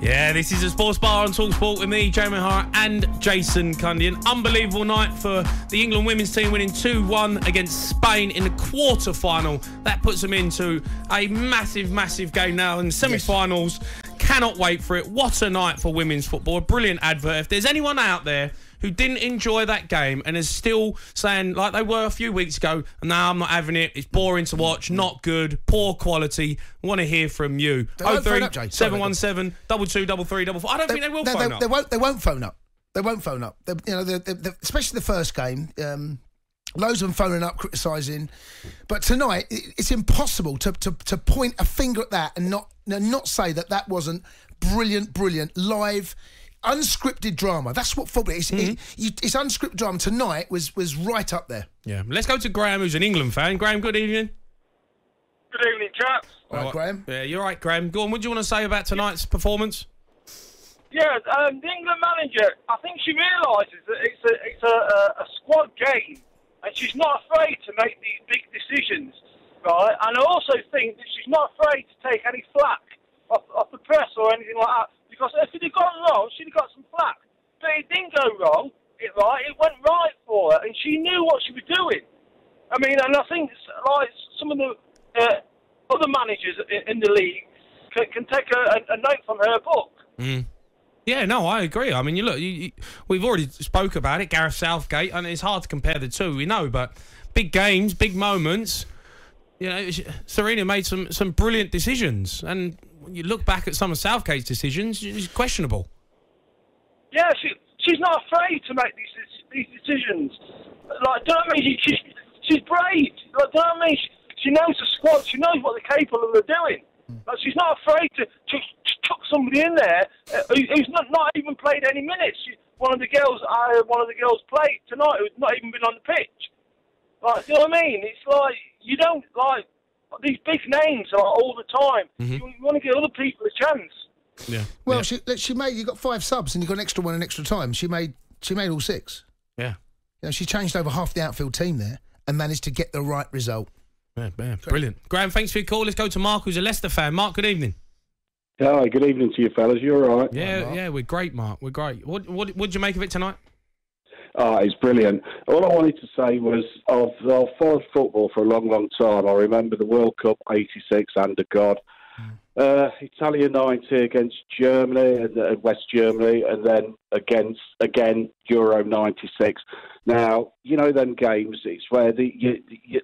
Yeah, this is a sports bar on talkSPORT with me, Jamie Hart, and Jason Cundy. An unbelievable night for the England women's team, winning 2-1 against Spain in the quarter-final. That puts them into a massive, massive game now in the semi-finals. Yes. Cannot wait for it. What a night for women's football. A brilliant advert. If there's anyone out there who didn't enjoy that game and is still saying, like they were a few weeks ago, nah, I'm not having it, it's boring to watch, not good, poor quality, I want to hear from you. 03 717 22 33 44. I don't think they will phone up. They won't phone up. They won't phone up. You know, especially the first game, loads of them phoning up, criticising. But tonight, it's impossible to point a finger at that and not say that that wasn't brilliant, live, unscripted drama. That's what football is. It's unscripted drama. Tonight was right up there. Yeah. Let's go to Graham, who's an England fan. Graham, good evening. Good evening, chaps. All right, Graham. Yeah, you're right, Graham. Go on, what do you want to say about tonight's performance? Yeah, the England manager, I think she realises that it's a squad game and she's not afraid to make these big decisions, right? And I also think that she's not afraid to take any flack off the press or anything like that. Because if it had gone wrong, she'd have got some flack. But it didn't go wrong, it went right for her, and she knew what she was doing. I mean, and I think like some of the other managers in the league can take a note from her book. Mm. Yeah, no, I agree. I mean, you look, we've already spoke about it, Gareth Southgate, and it's hard to compare the two, we know, but big games, big moments. You know, Sarina made some brilliant decisions, and when you look back at some of Southgate's decisions, it's questionable. Yeah, she's not afraid to make these decisions. Like, do you know what I mean? She's brave. Like, do you know what I mean? She knows the squad. She knows what they're capable of doing. Like, she's not afraid to chuck somebody in there who's not even played any minutes. One of the girls played tonight who's not even been on the pitch. Like, do you know what I mean? It's like you don't like. These big names are all the time. You want to give other people a chance. Yeah. Well, yeah. She made. You got 5 subs and you got an extra one in extra time. She made all 6. Yeah. You know, she changed over half the outfield team there and managed to get the right result. Yeah, man, brilliant. Graham, thanks for your call. Let's go to Mark, who's a Leicester fan. Mark, good evening. Hi, good evening to you fellas. You're all right? Yeah, yeah, we're great, Mark. We're great. What did you make of it tonight? Oh, it's brilliant. All I wanted to say was I've followed football for a long, long time. I remember the World Cup, 86, under God. Italia 90 against Germany, and West Germany, and then again, Euro 96. Now, you know them games, it's where the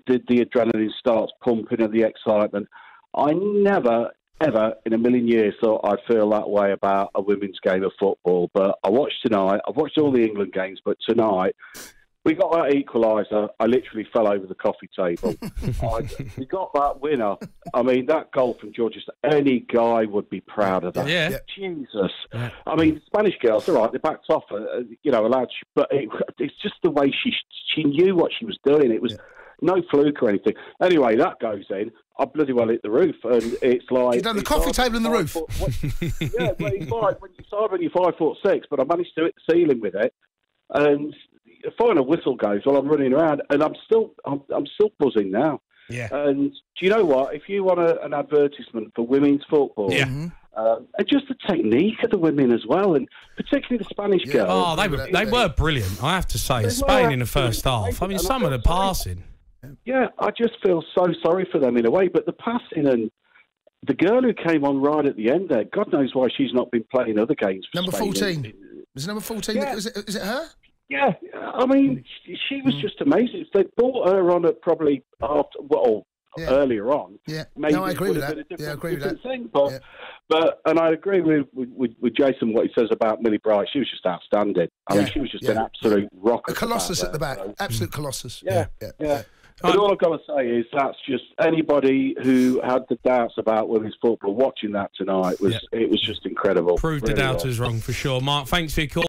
adrenaline starts pumping and the excitement. I never, ever in a million years thought I'd feel that way about a women's game of football. But I watched tonight, I've watched all the England games, but tonight we got that equaliser. I literally fell over the coffee table. We got that winner. I mean, that goal from Georgia, any guy would be proud of that. Yeah. Jesus. I mean, the Spanish girls, all right, they backed off, you know, allowed, but it's just the way she knew what she was doing. It was... Yeah. No fluke or anything. Anyway, that goes in. I bloody well hit the roof, and it's like you've done the coffee table and the roof. Yeah, but it's like when you're 5'6", but I managed to hit the ceiling with it. And the final whistle goes while I'm running around, and I'm still buzzing now. Yeah. And do you know what? If you want an advertisement for women's football, yeah. And just the technique of the women as well, and particularly the Spanish girls. Oh, they were brilliant. I have to say, Spain in the first half. I mean, some of the passing. Yeah, I just feel so sorry for them in a way, but the passing and the girl who came on right at the end there, God knows why she's not been playing other games. For number Spain. 14. Was it number 14? Yeah. Is it her? Yeah, I mean, she was just amazing. They brought her on at probably after, well, yeah. Earlier on. Yeah, maybe no, I agree with that. Yeah, I agree with that. Thing, but, yeah. But, and I agree with Jason, what he says about Millie Bright. She was just outstanding. I mean, she was just an absolute rocket. A colossus at the back. So. Absolute colossus. Yeah. But all I've got to say is that's just anybody who had the doubts about women's football watching that tonight, it was just incredible. Proved the doubters wrong for sure. Mark, thanks for your call.